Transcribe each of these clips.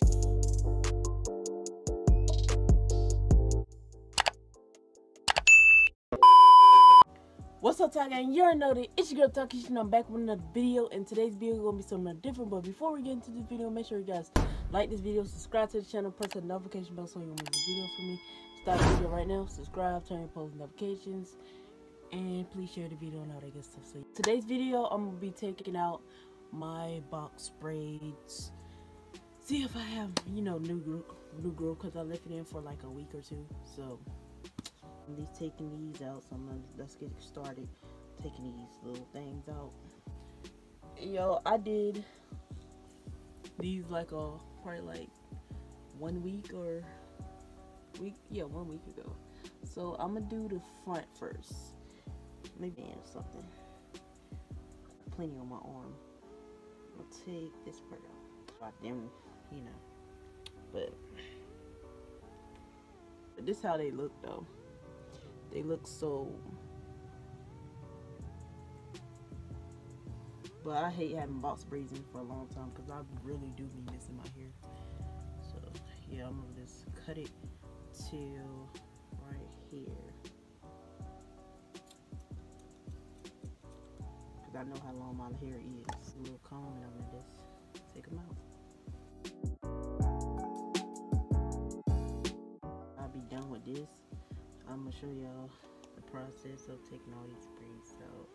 Peace. What's up, Ty Gang? You already know that it's your girl Tykisha, and I'm back with another video. And today's video is gonna be something different. But before we get into this video, make sure you guys like this video, subscribe to the channel, press the notification bell so you don't miss a video from me. Stop the video right now. Subscribe, turn your post notifications, and please share the video and all that good stuff. So today's video, I'm gonna be taking out my box braids. See if I have, you know, new group, because I left it in for like a week or two. So I'm just taking these out. So let's get started taking these little things out. Yo, I did these like probably like 1 week or week, yeah, 1 week ago. So I'm gonna do the front first. Maybe I have something. Plenty on my arm. I'll take this part out. Them, you know, but this is how they look though. They look so, but I hate having box braids in for a long time because I really do be missing my hair. So yeah, I'm gonna just cut it to right here because I know how long my hair is. A little comb, and I'm gonna just take them out. This, I'm gonna show y'all the process of taking all these braids out.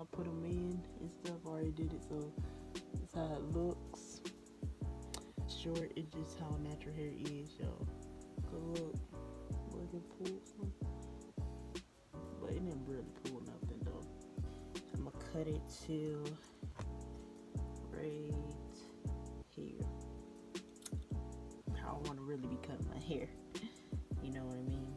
I put them in and stuff. I already did it, so that's how it looks. Short, it's just how natural hair is, y'all. Look, it pulled some, but it didn't really pull nothing though. I'm gonna cut it to right here. I don't want to really be cutting my hair, you know what I mean.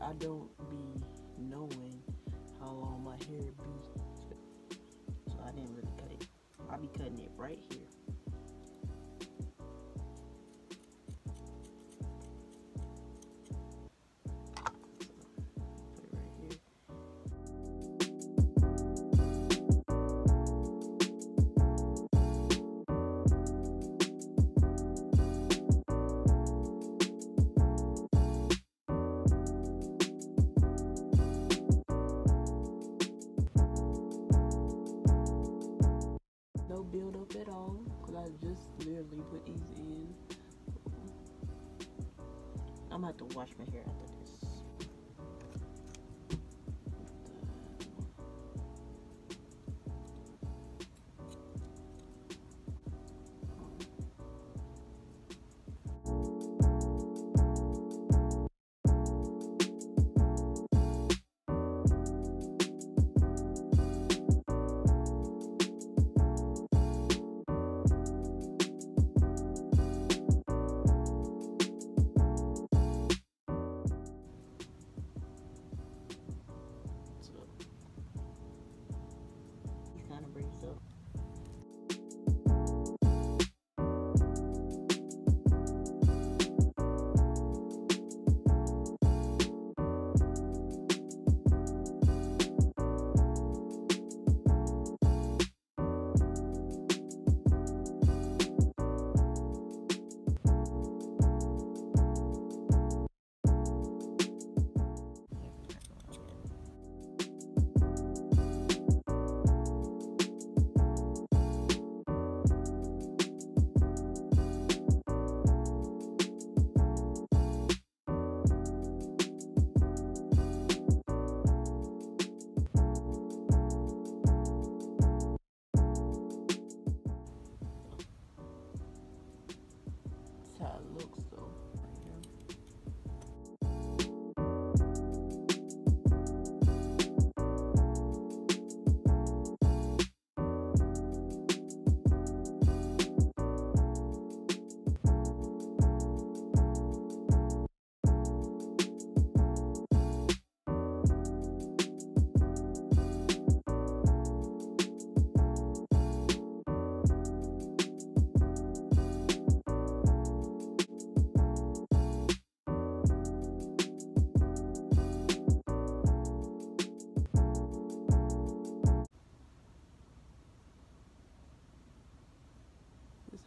I don't be knowing how long my hair be, so I didn't really cut it. I be cutting it right here. Build up at all because I just literally put these in. I'm gonna have to wash my hair after this.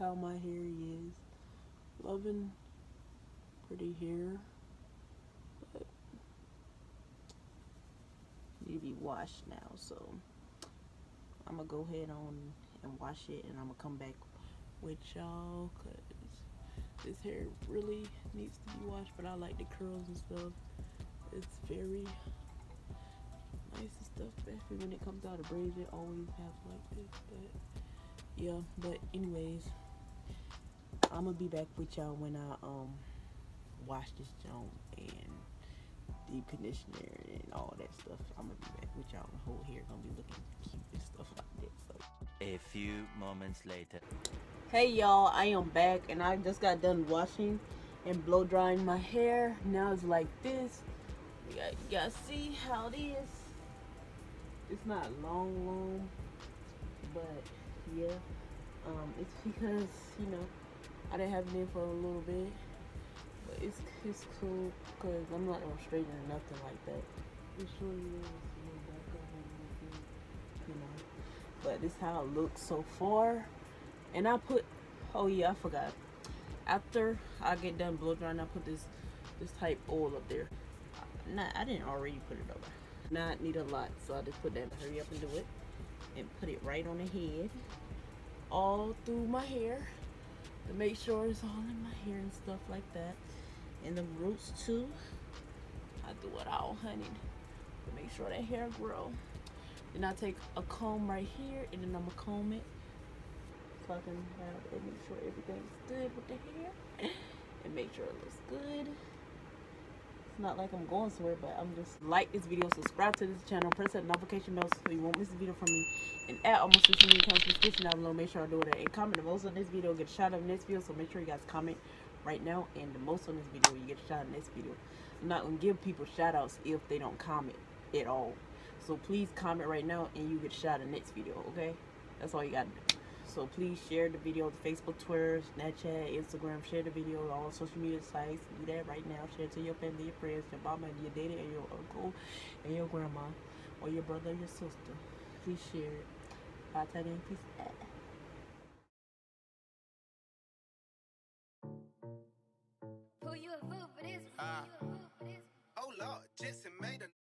how my hair is. Loving pretty hair, but need to be washed now, so I'm gonna go ahead on and wash it, and I'm gonna come back with y'all because this hair really needs to be washed. But I like the curls and stuff. It's very nice and stuff, especially when it comes out of braids. It always has like this, but yeah. But anyways, I'm gonna be back with y'all when I wash this junk and deep conditioner and all that stuff. I'm gonna be back with y'all. The whole hair gonna be looking cute and stuff like that. So a few moments later. Hey y'all, I am back and I just got done washing and blow drying my hair. Now it's like this. You gotta see how it is. It's not long, but yeah, it's because, you know, I didn't have it in for a little bit, but it's cool because I'm not on straighten or nothing like that. It sure is a little back up and everything, you know. But this is how it looks so far. And I put, oh yeah, I forgot. After I get done blow drying, I put this type oil up there. I didn't already put it over. Now I need a lot, so I just put that. Hurry up and do it, and put it right on the head, all through my hair. To make sure it's all in my hair and stuff like that, and the roots too. I do it all, honey, to make sure that hair grow. Then I take a comb right here, and then I'm gonna comb it so I can have it, make sure everything's good with the hair, and make sure it looks good. It's not like I'm going somewhere, but I'm just like this video, subscribe to this channel, press that notification bell so you won't miss a video from me. And at almost 60 million times subscription down below, make sure I do that. And comment the most on this video, get a shout out in this video. So make sure you guys comment right now. And the most on this video, you get a shout out in this video. I'm not going to give people shout outs if they don't comment at all. So please comment right now and you get a shout out in next video, okay? That's all you got to do. So please share the video to Facebook, Twitter, Snapchat, Instagram. Share the video on all social media sites. Do that right now. Share it to your family, your friends, your mama, and your daddy, and your uncle, and your grandma, or your brother and your sister. Please share it. Bye, tag in. Peace out.